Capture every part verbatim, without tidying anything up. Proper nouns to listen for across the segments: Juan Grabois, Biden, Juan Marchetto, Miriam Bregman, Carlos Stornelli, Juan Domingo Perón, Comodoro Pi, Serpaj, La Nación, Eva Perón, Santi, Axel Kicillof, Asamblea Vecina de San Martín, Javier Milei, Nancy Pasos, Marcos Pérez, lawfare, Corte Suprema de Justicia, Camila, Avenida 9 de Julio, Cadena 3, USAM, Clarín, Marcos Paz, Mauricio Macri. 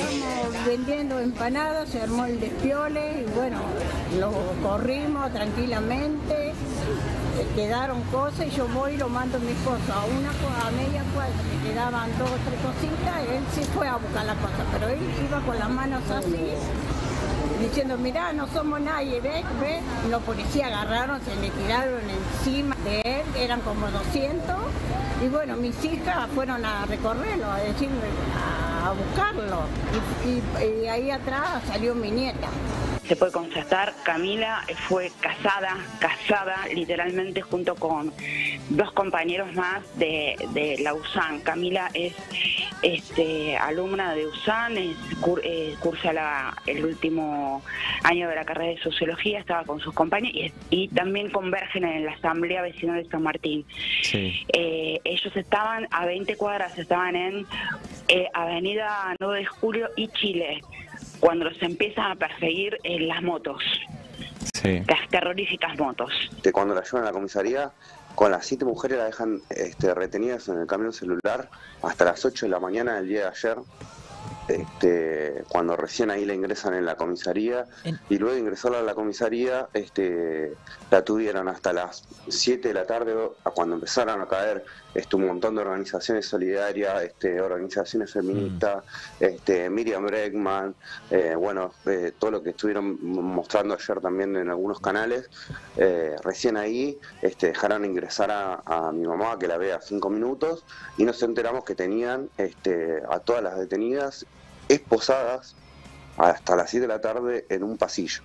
estamos vendiendo empanadas, se armó el despiole y bueno, lo corrimos tranquilamente, quedaron cosas y yo voy y lo mando mis cosas. A una a media cuadra me quedaban dos o tres cositas, él sí fue a buscar las cosas, pero él iba con las manos así, diciendo, mirá, no somos nadie, ¿ves? ¿Ves? Los policías agarraron, se le tiraron encima de él, eran como doscientos, y bueno, mis hijas fueron a recorrerlo, a decirme, a buscarlo, y, y, y ahí atrás salió mi nieta. Se puede constatar, Camila fue casada, casada literalmente junto con dos compañeros más de, de la USAM. Camila es este, alumna de USAM, es, cur, eh, cursa la, el último año de la carrera de Sociología, estaba con sus compañeros y, y también convergen en la Asamblea Vecina de San Martín. Sí. Eh, ellos estaban a veinte cuadras, estaban en eh, Avenida nueve de Julio y Chile, cuando se empiezan a perseguir eh, las motos, sí, las terroríficas motos. Cuando la llevan a la comisaría, con las siete mujeres la dejan este, retenidas en el camión celular hasta las ocho de la mañana del día de ayer, este, cuando recién ahí la ingresan en la comisaría, ¿En? y luego de ingresarla a la comisaría este, la tuvieron hasta las siete de la tarde, cuando empezaron a caer este, un montón de organizaciones solidarias, este, organizaciones feministas, mm. este, Miriam Bregman, eh, bueno, eh, todo lo que estuvieron mostrando ayer también en algunos canales, eh, recién ahí este, dejaron ingresar a, a mi mamá que la vea cinco minutos y nos enteramos que tenían este, a todas las detenidas esposadas hasta las siete de la tarde en un pasillo.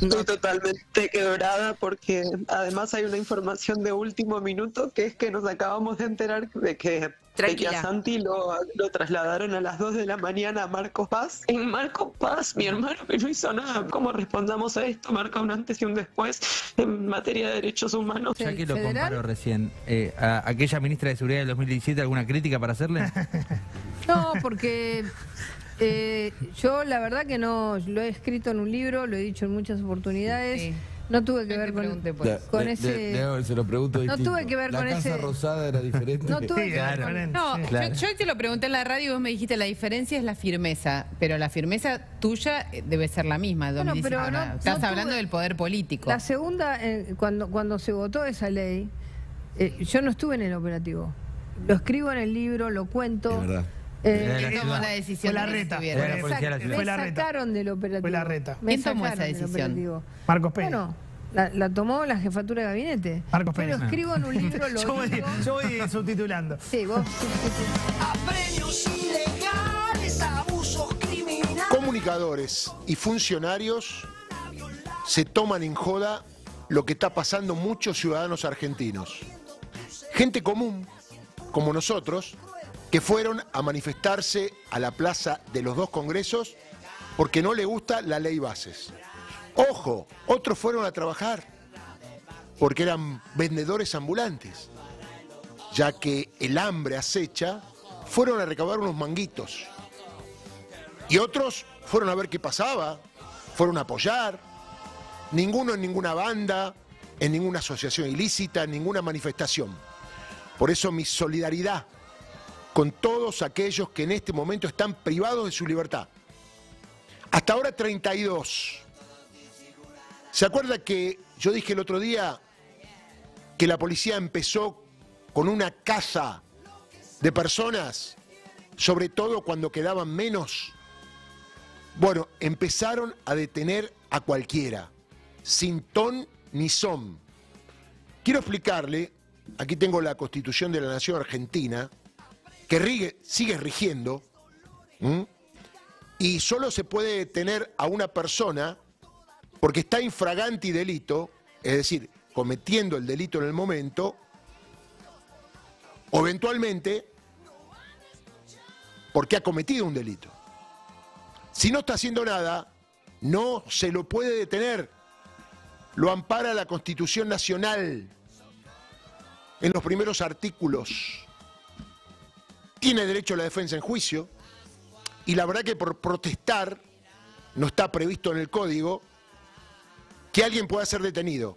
Estoy totalmente quebrada porque además hay una información de último minuto que es que nos acabamos de enterar de que, de que a Santi lo, lo trasladaron a las dos de la mañana a Marcos Paz. En Marcos Paz, mi hermano que no hizo nada. ¿Cómo respondamos a esto? Marca un antes y un después en materia de derechos humanos. Ya que lo comparó recién, eh, a aquella ministra de Seguridad del dos mil diecisiete, ¿alguna crítica para hacerle? No, porque... Eh, yo la verdad que no, lo he escrito en un libro, lo he dicho en muchas oportunidades, sí. No tuve que ver con, pues, con de, ese... De, de, de, se lo pregunto no tuve que ver la con ese... La Casa Rosada era diferente. No, tuve que claro. ver con... no claro. yo, yo te lo pregunté en la radio y vos me dijiste la diferencia es la firmeza, pero la firmeza tuya debe ser la misma. Bueno, pero no, estás no hablando tuve... del poder político. La segunda, eh, cuando, cuando se votó esa ley, eh, yo no estuve en el operativo. Lo escribo en el libro, lo cuento. Es verdad. Eh, ¿Quién tomó la decisión? Fue la reta. Fue la, la me la reta. sacaron del operativo. Fue la reta. ¿Quién tomó esa decisión? Marcos Pérez. Bueno, la, la tomó la jefatura de gabinete. Marcos Pérez. Yo lo escribo en un libro, lo yo, voy, yo voy subtitulando. Sí, vos. Apremios ilegales, abusos criminales. Comunicadores y funcionarios se toman en joda lo que está pasando muchos ciudadanos argentinos. Gente común, como nosotros, que fueron a manifestarse a la plaza de los dos congresos porque no le gusta la ley Bases. Ojo, otros fueron a trabajar porque eran vendedores ambulantes. Ya que el hambre acecha, fueron a recabar unos manguitos. Y otros fueron a ver qué pasaba, fueron a apoyar. Ninguno en ninguna banda, en ninguna asociación ilícita, en ninguna manifestación. Por eso mi solidaridad con todos aquellos que en este momento están privados de su libertad. Hasta ahora treinta y dos. ¿Se acuerda que yo dije el otro día que la policía empezó con una caza de personas, sobre todo cuando quedaban menos? Bueno, empezaron a detener a cualquiera, sin ton ni son. Quiero explicarle, aquí tengo la Constitución de la Nación Argentina, que rige, sigue rigiendo, ¿m? y solo se puede detener a una persona porque está infraganti delito, es decir, cometiendo el delito en el momento, o eventualmente porque ha cometido un delito. Si no está haciendo nada, no se lo puede detener. Lo ampara la Constitución Nacional en los primeros artículos. Tiene derecho a la defensa en juicio y la verdad que por protestar no está previsto en el código que alguien pueda ser detenido.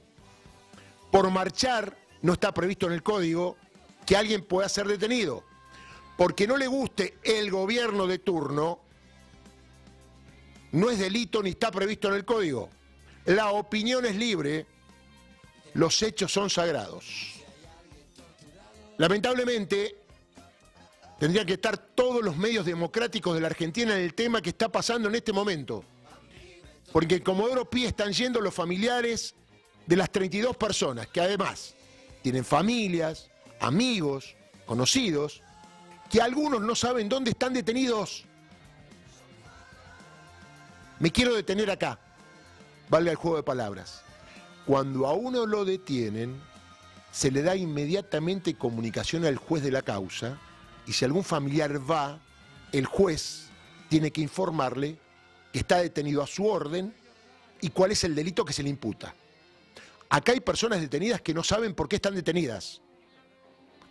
Por marchar no está previsto en el código que alguien pueda ser detenido. Porque no le guste el gobierno de turno, no es delito ni está previsto en el Código. La opinión es libre, los hechos son sagrados. Lamentablemente, tendrían que estar todos los medios democráticos de la Argentina en el tema que está pasando en este momento. Porque en Comodoro Pi están yendo los familiares de las treinta y dos personas, que además tienen familias, amigos, conocidos, que algunos no saben dónde están detenidos. Me quiero detener acá, vale el juego de palabras. Cuando a uno lo detienen, se le da inmediatamente comunicación al juez de la causa, y si algún familiar va, el juez tiene que informarle que está detenido a su orden y cuál es el delito que se le imputa. Acá hay personas detenidas que no saben por qué están detenidas.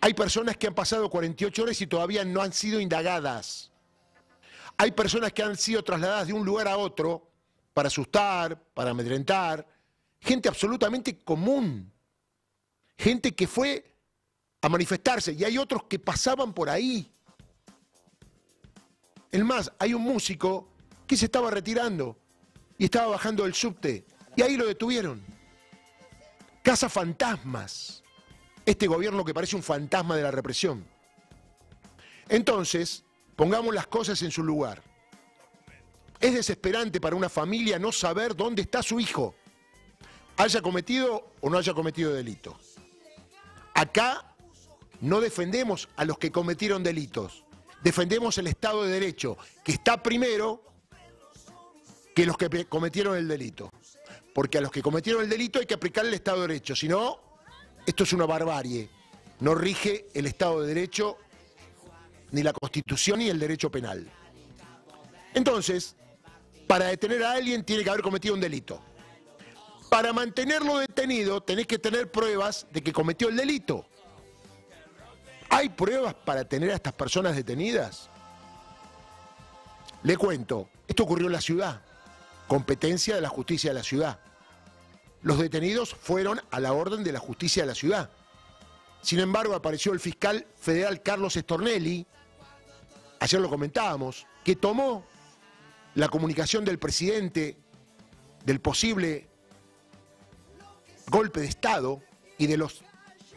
Hay personas que han pasado cuarenta y ocho horas y todavía no han sido indagadas. Hay personas que han sido trasladadas de un lugar a otro para asustar, para amedrentar. Gente absolutamente común. Gente que fue a manifestarse. Y hay otros que pasaban por ahí. Es más, hay un músico que se estaba retirando y estaba bajando del subte. Y ahí lo detuvieron. Casa fantasmas. Este gobierno que parece un fantasma de la represión. Entonces, pongamos las cosas en su lugar. Es desesperante para una familia no saber dónde está su hijo, haya cometido o no haya cometido delito. Acá no defendemos a los que cometieron delitos, defendemos el Estado de Derecho, que está primero que los que cometieron el delito. Porque a los que cometieron el delito hay que aplicar el Estado de Derecho, si no, esto es una barbarie. No rige el Estado de Derecho, ni la Constitución, ni el derecho penal. Entonces, para detener a alguien tiene que haber cometido un delito. Para mantenerlo detenido tenés que tener pruebas de que cometió el delito. ¿Hay pruebas para tener a estas personas detenidas? Le cuento, esto ocurrió en la ciudad, competencia de la justicia de la ciudad. Los detenidos fueron a la orden de la justicia de la ciudad. Sin embargo, apareció el fiscal federal Carlos Stornelli, ayer lo comentábamos, que tomó la comunicación del presidente del posible golpe de Estado y de los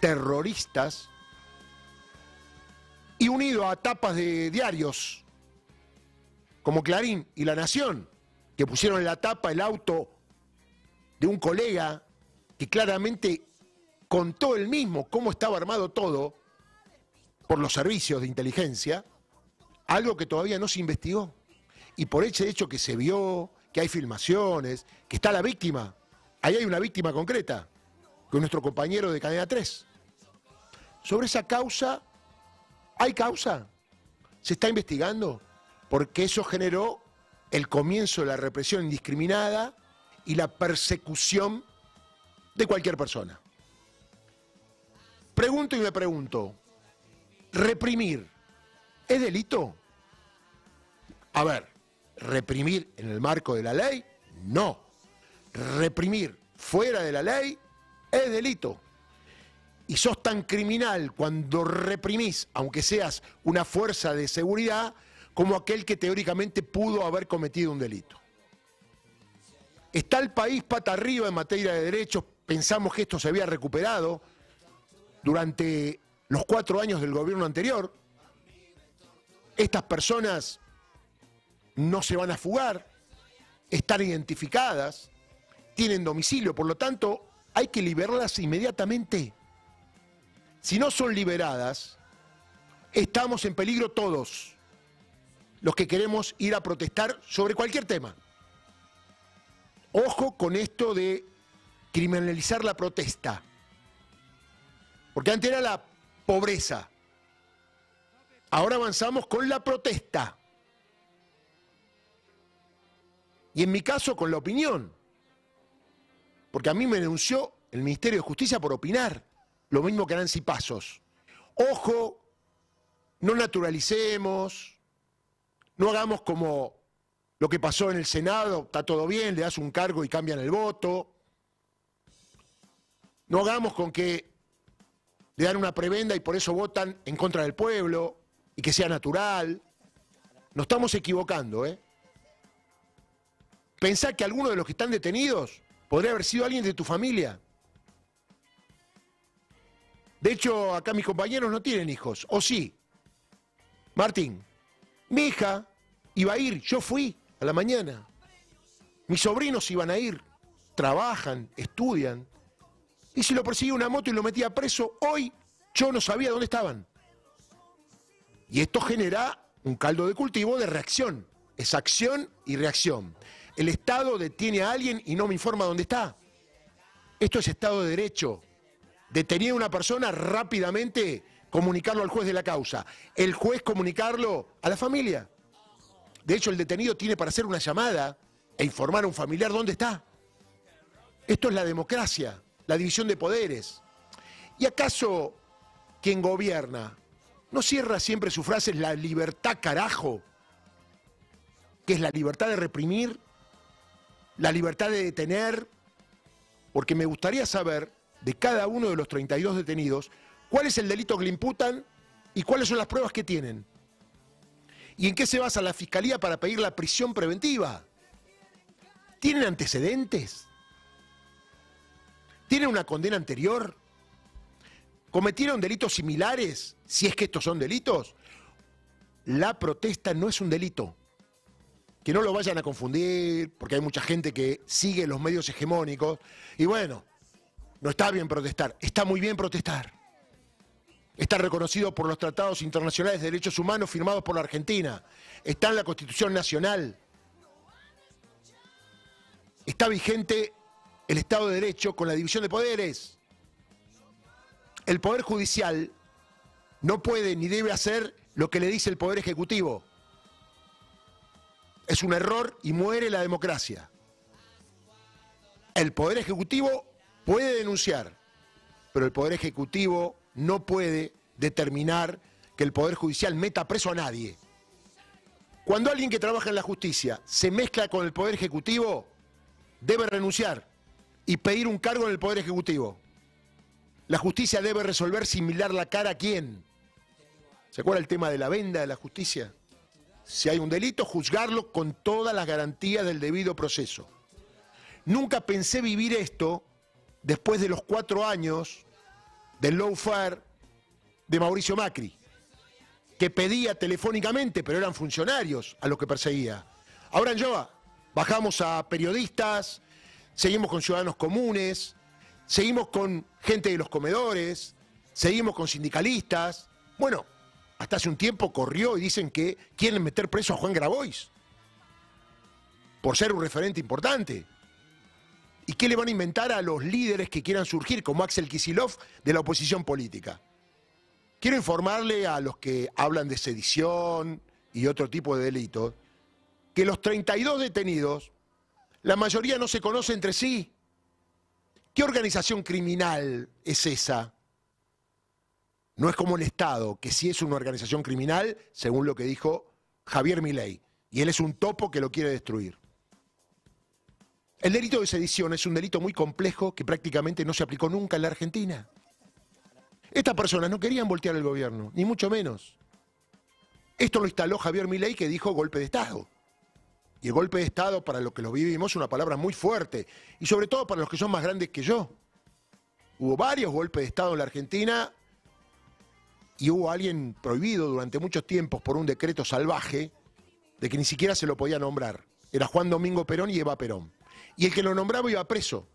terroristas y unido a tapas de diarios como Clarín y La Nación, que pusieron en la tapa el auto de un colega que claramente contó él mismo cómo estaba armado todo por los servicios de inteligencia, algo que todavía no se investigó. Y por ese hecho que se vio, que hay filmaciones, que está la víctima, ahí hay una víctima concreta, con nuestro compañero de Cadena tres. Sobre esa causa, ¿hay causa? ¿Se está investigando? Porque eso generó el comienzo de la represión indiscriminada y la persecución de cualquier persona. Pregunto y me pregunto, ¿reprimir es delito? A ver, ¿reprimir en el marco de la ley? No. Reprimir fuera de la ley es delito. Y sos tan criminal cuando reprimís, aunque seas una fuerza de seguridad, como aquel que teóricamente pudo haber cometido un delito. Está el país pata arriba en materia de derechos, pensamos que esto se había recuperado durante los cuatro años del gobierno anterior. Estas personas no se van a fugar, están identificadas, tienen domicilio, por lo tanto hay que liberarlas inmediatamente. Si no son liberadas, estamos en peligro todos los que queremos ir a protestar sobre cualquier tema. Ojo con esto de criminalizar la protesta. Porque antes era la pobreza. Ahora avanzamos con la protesta. Y en mi caso con la opinión. Porque a mí me denunció el Ministerio de Justicia por opinar. Lo mismo que Nancy Pasos. Ojo, no naturalicemos. No hagamos como lo que pasó en el Senado. Está todo bien, le das un cargo y cambian el voto. No hagamos con que le dan una prebenda y por eso votan en contra del pueblo, y que sea natural. Nos estamos equivocando, ¿eh? Pensá que alguno de los que están detenidos podría haber sido alguien de tu familia. De hecho, acá mis compañeros no tienen hijos, ¿o sí? Martín, mi hija iba a ir, yo fui a la mañana. Mis sobrinos iban a ir, trabajan, estudian. Y si lo perseguía una moto y lo metía preso, hoy yo no sabía dónde estaban. Y esto genera un caldo de cultivo de reacción. Es acción y reacción. El Estado detiene a alguien y no me informa dónde está. Esto es Estado de Derecho. Detener a una persona, rápidamente comunicarlo al juez de la causa. El juez comunicarlo a la familia. De hecho, el detenido tiene para hacer una llamada e informar a un familiar dónde está. Esto es la democracia, la división de poderes. ¿Y acaso quien gobierna no cierra siempre su frase "la libertad, carajo"? Que es la libertad de reprimir, la libertad de detener, porque me gustaría saber de cada uno de los treinta y dos detenidos cuál es el delito que le imputan y cuáles son las pruebas que tienen. ¿Y en qué se basa la Fiscalía para pedir la prisión preventiva? ¿Tienen antecedentes? ¿Tienen una condena anterior? ¿Cometieron delitos similares? Si es que estos son delitos. La protesta no es un delito. Que no lo vayan a confundir, porque hay mucha gente que sigue los medios hegemónicos. Y bueno, no está bien protestar, está muy bien protestar. Está reconocido por los tratados internacionales de derechos humanos firmados por la Argentina. Está en la Constitución Nacional. Está vigente el Estado de Derecho con la división de poderes. El Poder Judicial no puede ni debe hacer lo que le dice el Poder Ejecutivo. Es un error y muere la democracia. El Poder Ejecutivo puede denunciar, pero el Poder Ejecutivo no puede determinar que el Poder Judicial meta preso a nadie. Cuando alguien que trabaja en la justicia se mezcla con el Poder Ejecutivo, debe renunciar y pedir un cargo en el Poder Ejecutivo. La justicia debe resolver sin mirar la cara a quién. ¿Se acuerda el tema de la venda de la justicia? Si hay un delito, juzgarlo con todas las garantías del debido proceso. Nunca pensé vivir esto después de los cuatro años del lawfare de Mauricio Macri, que pedía telefónicamente, pero eran funcionarios a los que perseguía. Ahora en Yoba bajamos a periodistas, seguimos con ciudadanos comunes, seguimos con gente de los comedores, seguimos con sindicalistas. Bueno, hasta hace un tiempo corrió y dicen que quieren meter preso a Juan Grabois por ser un referente importante. ¿Y qué le van a inventar a los líderes que quieran surgir, como Axel Kicillof, de la oposición política? Quiero informarle a los que hablan de sedición y otro tipo de delitos, que los treinta y dos detenidos, la mayoría no se conoce entre sí. ¿Qué organización criminal es esa? No es como el Estado, que sí es una organización criminal, según lo que dijo Javier Milei. Y él es un topo que lo quiere destruir. El delito de sedición es un delito muy complejo que prácticamente no se aplicó nunca en la Argentina. Estas personas no querían voltear el gobierno, ni mucho menos. Esto lo instaló Javier Milei, que dijo golpe de Estado. Y el golpe de Estado, para los que lo vivimos, es una palabra muy fuerte. Y sobre todo para los que son más grandes que yo. Hubo varios golpes de Estado en la Argentina. Y hubo alguien prohibido durante muchos tiempos por un decreto salvaje de que ni siquiera se lo podía nombrar. Era Juan Domingo Perón y Eva Perón. Y el que lo nombraba iba preso.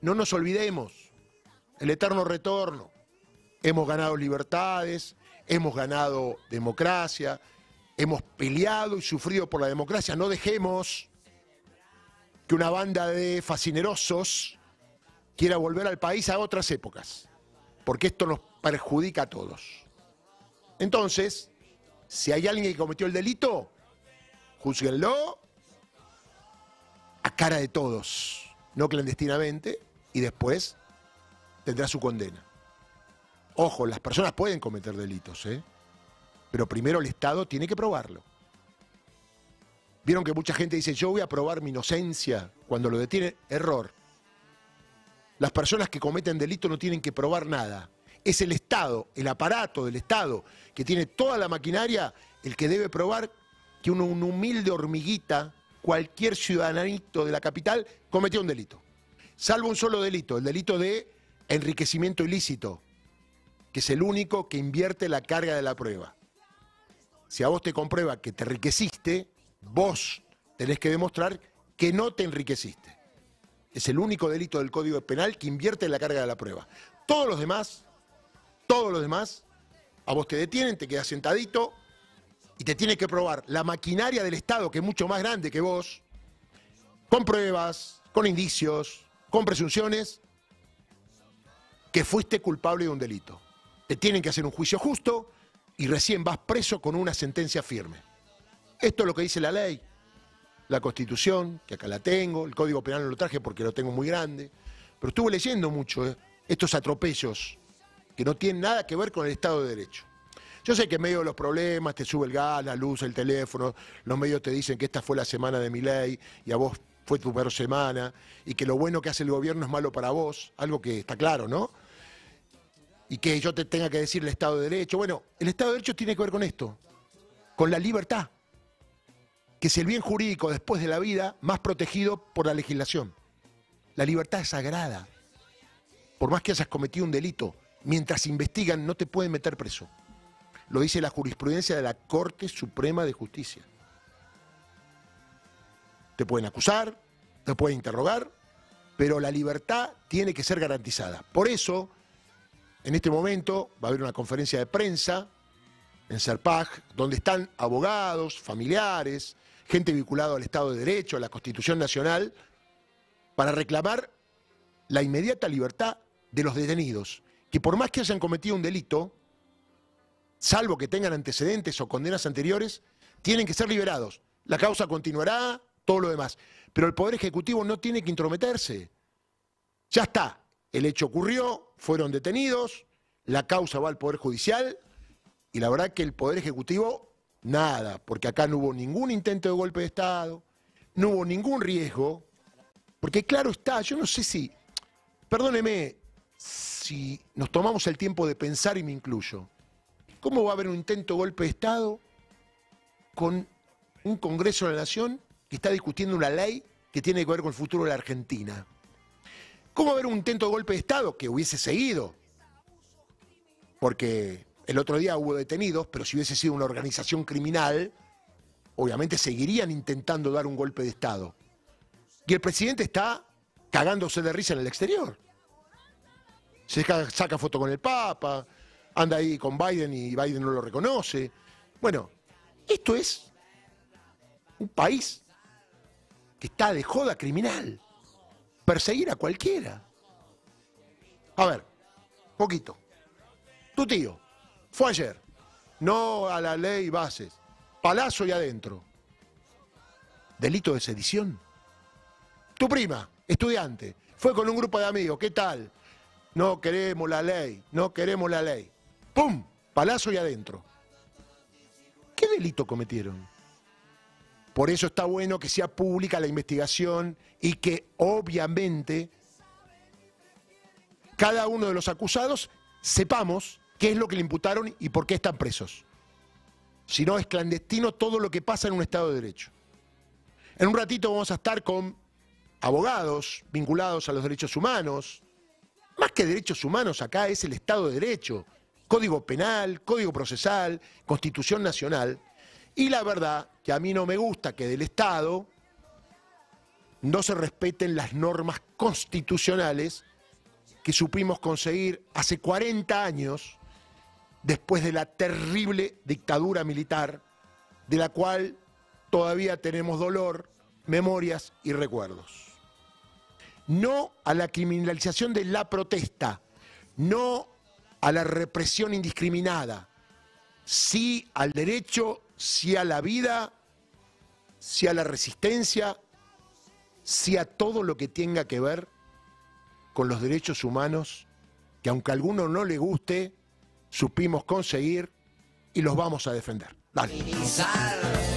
No nos olvidemos. El eterno retorno. Hemos ganado libertades, hemos ganado democracia, hemos peleado y sufrido por la democracia. No dejemos que una banda de fascinerosos quiera volver al país a otras épocas. Porque esto nos perjudica a todos. Entonces, si hay alguien que cometió el delito, júzguenlo a cara de todos, no clandestinamente, y después tendrá su condena. Ojo, las personas pueden cometer delitos, ¿eh? Pero primero el Estado tiene que probarlo. Vieron que mucha gente dice, yo voy a probar mi inocencia cuando lo detiene. Error. Las personas que cometen delito no tienen que probar nada. Es el Estado, el aparato del Estado, que tiene toda la maquinaria, el que debe probar que una humilde hormiguita cualquier ciudadanito de la capital cometió un delito. Salvo un solo delito, el delito de enriquecimiento ilícito, que es el único que invierte la carga de la prueba. Si a vos te comprueba que te enriqueciste, vos tenés que demostrar que no te enriqueciste. Es el único delito del Código Penal que invierte la carga de la prueba. Todos los demás, todos los demás, a vos te detienen, te quedás sentadito y te tiene que probar la maquinaria del Estado, que es mucho más grande que vos, con pruebas, con indicios, con presunciones, que fuiste culpable de un delito. Te tienen que hacer un juicio justo y recién vas preso con una sentencia firme. Esto es lo que dice la ley, la Constitución, que acá la tengo, el Código Penal no lo traje porque lo tengo muy grande, pero estuve leyendo mucho eh, estos atropellos que no tienen nada que ver con el Estado de Derecho. Yo sé que en medio de los problemas te sube el gas, la luz, el teléfono, los medios te dicen que esta fue la semana de Milei y a vos fue tu peor semana, y que lo bueno que hace el gobierno es malo para vos, algo que está claro, ¿no? Y que yo te tenga que decir el Estado de Derecho. Bueno, el Estado de Derecho tiene que ver con esto, con la libertad, que es el bien jurídico después de la vida más protegido por la legislación. La libertad es sagrada. Por más que hayas cometido un delito, mientras investigan no te pueden meter preso. Lo dice la jurisprudencia de la Corte Suprema de Justicia. Te pueden acusar, te pueden interrogar, pero la libertad tiene que ser garantizada. Por eso, en este momento va a haber una conferencia de prensa en Serpaj, donde están abogados, familiares, gente vinculada al Estado de Derecho, a la Constitución Nacional, para reclamar la inmediata libertad de los detenidos, que por más que hayan cometido un delito, salvo que tengan antecedentes o condenas anteriores, tienen que ser liberados. La causa continuará, todo lo demás. Pero el Poder Ejecutivo no tiene que intrometerse. Ya está, el hecho ocurrió, fueron detenidos, la causa va al Poder Judicial, y la verdad que el Poder Ejecutivo, nada, porque acá no hubo ningún intento de golpe de Estado, no hubo ningún riesgo, porque claro está, yo no sé si, perdóneme, si nos tomamos el tiempo de pensar, y me incluyo, ¿cómo va a haber un intento de golpe de Estado con un Congreso de la Nación que está discutiendo una ley que tiene que ver con el futuro de la Argentina? ¿Cómo va a haber un intento de golpe de Estado que hubiese seguido? Porque el otro día hubo detenidos, pero si hubiese sido una organización criminal, obviamente seguirían intentando dar un golpe de Estado. Y el presidente está cagándose de risa en el exterior. Se saca foto con el Papa, anda ahí con Biden y Biden no lo reconoce. Bueno, esto es un país que está de joda criminal. Perseguir a cualquiera. A ver, poquito. Tu tío fue ayer, no a la ley bases, palazo y adentro. Delito de sedición. Tu prima, estudiante, fue con un grupo de amigos, ¿qué tal? No queremos la ley, no queremos la ley. ¡Pum! Palazo y adentro. ¿Qué delito cometieron? Por eso está bueno que sea pública la investigación y que obviamente cada uno de los acusados sepamos qué es lo que le imputaron y por qué están presos. Si no, es clandestino todo lo que pasa en un Estado de Derecho. En un ratito vamos a estar con abogados vinculados a los derechos humanos. Más que derechos humanos, acá es el Estado de Derecho, Código Penal, Código Procesal, Constitución Nacional. Y la verdad que a mí no me gusta que del Estado no se respeten las normas constitucionales que supimos conseguir hace cuarenta años, después de la terrible dictadura militar, de la cual todavía tenemos dolor, memorias y recuerdos. No a la criminalización de la protesta, no a la represión indiscriminada, sí al derecho, sí a la vida, sí a la resistencia, sí a todo lo que tenga que ver con los derechos humanos, que aunque a alguno no le guste, supimos conseguir y los vamos a defender. Dale.